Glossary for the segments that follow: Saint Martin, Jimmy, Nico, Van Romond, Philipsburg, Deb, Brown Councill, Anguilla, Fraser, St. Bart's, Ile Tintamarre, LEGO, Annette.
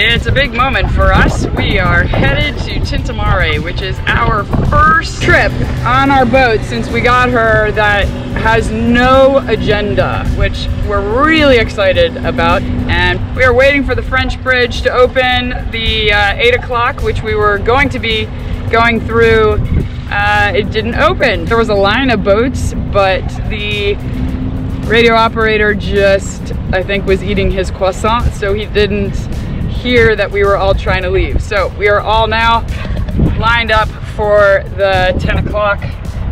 It's a big moment for us. We are headed to Tintamarre, which is our first trip on our boat since we got her that has no agenda, which we're really excited about. And we are waiting for the French bridge to open, the 8 o'clock, which we were going to be going through. It didn't open. There was a line of boats, but the radio operator just, I think, was eating his croissant, so he didn't hear that we were all trying to leave. So we are all now lined up for the 10 o'clock,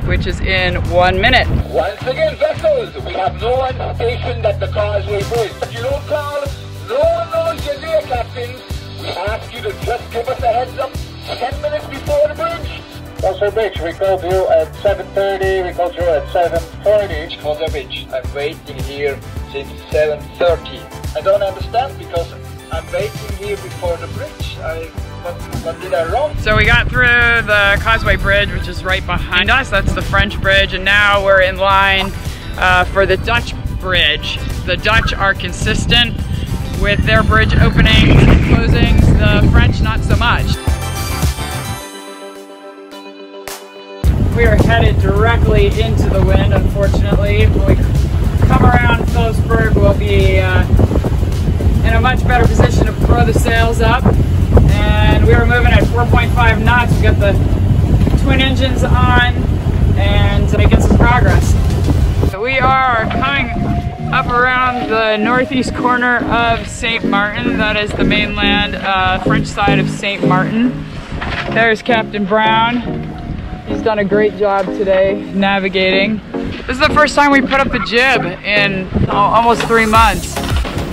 which is in 1 minute. Once again, vessels, we have no one stationed at the causeway bridge. If you don't call, no one knows you're there, captains. We ask you to just give us a heads up 10 minutes before the bridge. Also, bridge, we called you at 7:30, we called you at 7:40. For the bridge, I'm waiting here since 7:30. I don't understand because I'm waiting here before the bridge. What did I wrong? So we got through the Causeway Bridge, which is right behind us. That's the French Bridge, and now we're in line for the Dutch Bridge. The Dutch are consistent with their bridge openings and closings, the French not so much. We are headed directly into the wind, unfortunately. When we come around Philipsburg, we'll be in a much better position to throw the sails up. And we were moving at 4.5 knots. We got the twin engines on and making some progress. We are coming up around the northeast corner of Saint Martin. That is the mainland French side of Saint Martin. There's Captain Brown. He's done a great job today navigating. This is the first time we put up the jib in almost 3 months.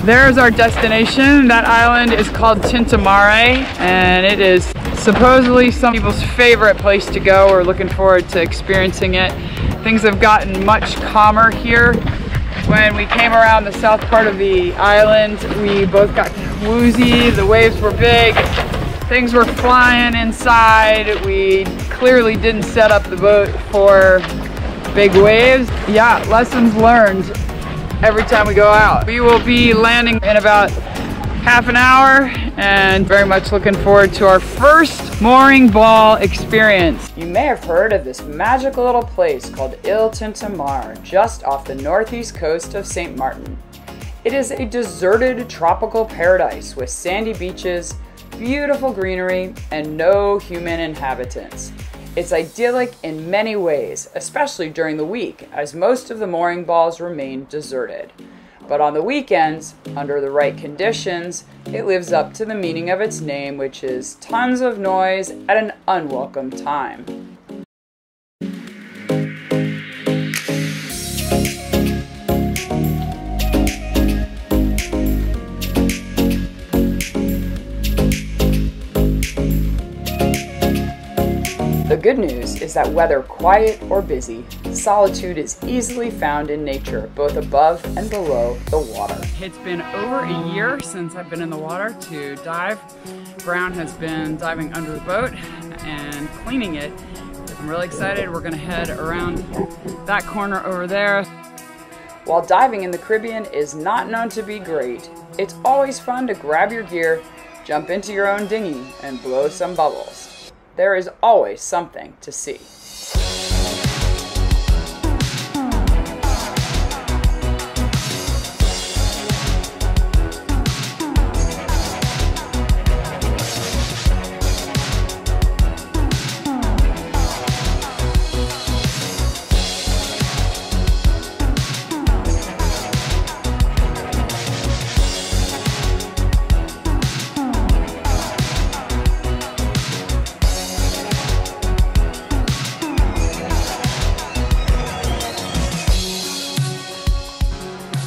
There's our destination. That island is called Tintamarre, and it is supposedly some people's favorite place to go. We're looking forward to experiencing it. Things have gotten much calmer here. When we came around the south part of the island, we both got woozy, the waves were big. Things were flying inside. We clearly didn't set up the boat for big waves. Yeah, lessons learned every time we go out. We will be landing in about half an hour and very much looking forward to our first mooring ball experience. You may have heard of this magical little place called Ile Tintamarre, just off the northeast coast of St. Martin. It is a deserted tropical paradise with sandy beaches, beautiful greenery, and no human inhabitants. It's idyllic in many ways, especially during the week, as most of the mooring balls remain deserted. But on the weekends, under the right conditions, it lives up to the meaning of its name, which is tons of noise at an unwelcome time. The good news is that whether quiet or busy, solitude is easily found in nature, both above and below the water. It's been over a year since I've been in the water to dive. Brown has been diving under the boat and cleaning it. I'm really excited. We're going to head around that corner over there. While diving in the Caribbean is not known to be great, it's always fun to grab your gear, jump into your own dinghy, and blow some bubbles. There is always something to see.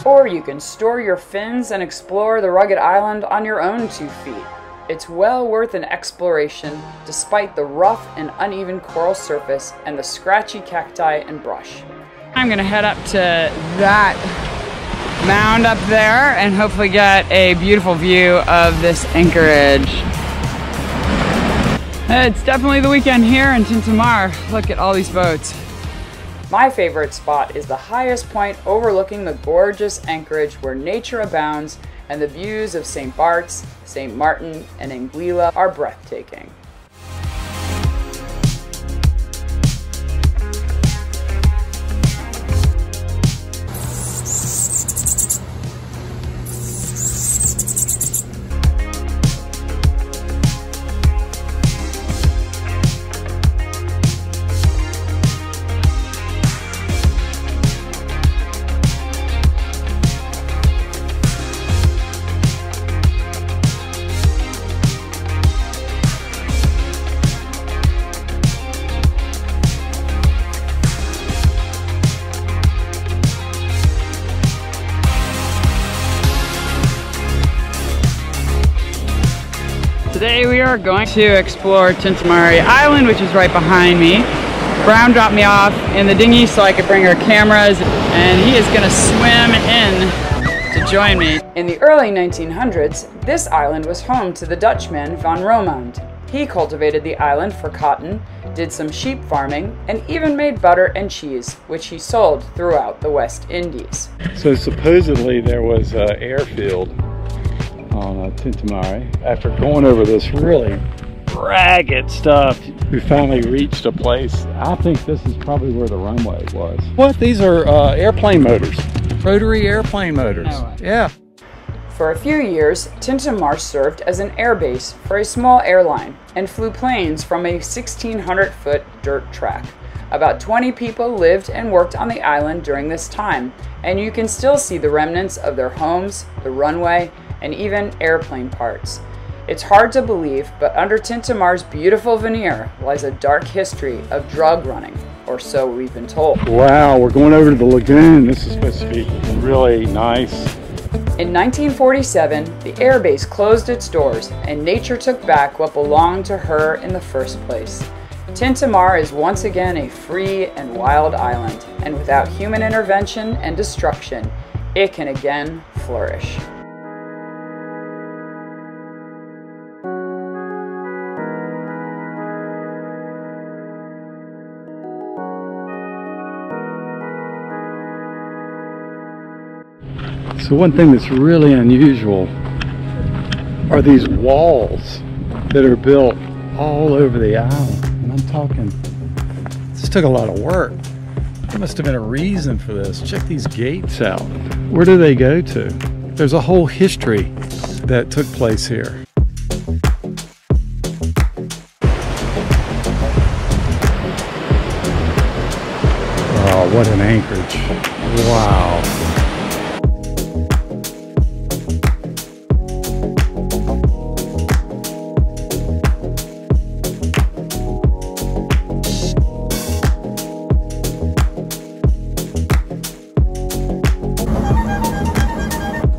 Or you can store your fins and explore the rugged island on your own 2 feet. It's well worth an exploration, despite the rough and uneven coral surface and the scratchy cacti and brush. I'm gonna head up to that mound up there and hopefully get a beautiful view of this anchorage. It's definitely the weekend here in Tintamarre. Look at all these boats. My favorite spot is the highest point overlooking the gorgeous anchorage where nature abounds and the views of St. Bart's, Saint Martin, and Anguilla are breathtaking. Today we are going to explore Tintamarre Island, which is right behind me. Brown dropped me off in the dinghy so I could bring our cameras, and he is going to swim in to join me. In the early 1900s, this island was home to the Dutchman Van Romond. He cultivated the island for cotton, did some sheep farming, and even made butter and cheese, which he sold throughout the West Indies. So supposedly there was an airfield on Tintamarre. After going over this really ragged stuff, we finally reached a place. I think this is probably where the runway was. What? These are airplane motors. Rotary airplane motors. Oh. Yeah. For a few years, Tintamarre served as an airbase for a small airline and flew planes from a 1,600-foot dirt track. About 20 people lived and worked on the island during this time, and you can still see the remnants of their homes, the runway, and even airplane parts. It's hard to believe, but under Tintamarre's beautiful veneer lies a dark history of drug running, or so we've been told. Wow, we're going over to the lagoon. This is supposed to be really nice. In 1947, the airbase closed its doors and nature took back what belonged to her in the first place. Tintamarre is once again a free and wild island, and without human intervention and destruction, it can again flourish. So one thing that's really unusual are these walls that are built all over the island. And I'm talking, this took a lot of work. There must have been a reason for this. Check these gates out. Where do they go to? There's a whole history that took place here. Oh, what an anchorage. Wow.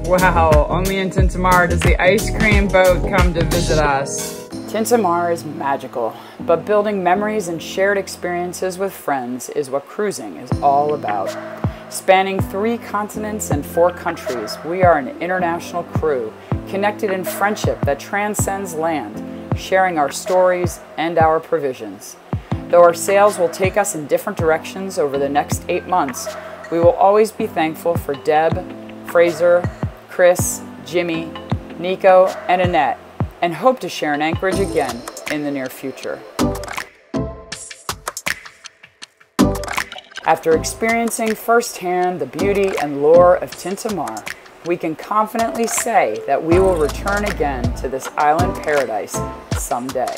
Wow, only in Tintamarre does the ice cream boat come to visit us. Tintamarre is magical, but building memories and shared experiences with friends is what cruising is all about. Spanning 3 continents and 4 countries, we are an international crew, connected in friendship that transcends land, sharing our stories and our provisions. Though our sails will take us in different directions over the next 8 months, we will always be thankful for Deb, Fraser, Chris, Jimmy, Nico, and Annette, and hope to share an anchorage again in the near future. After experiencing firsthand the beauty and lore of Tintamarre, we can confidently say that we will return again to this island paradise someday.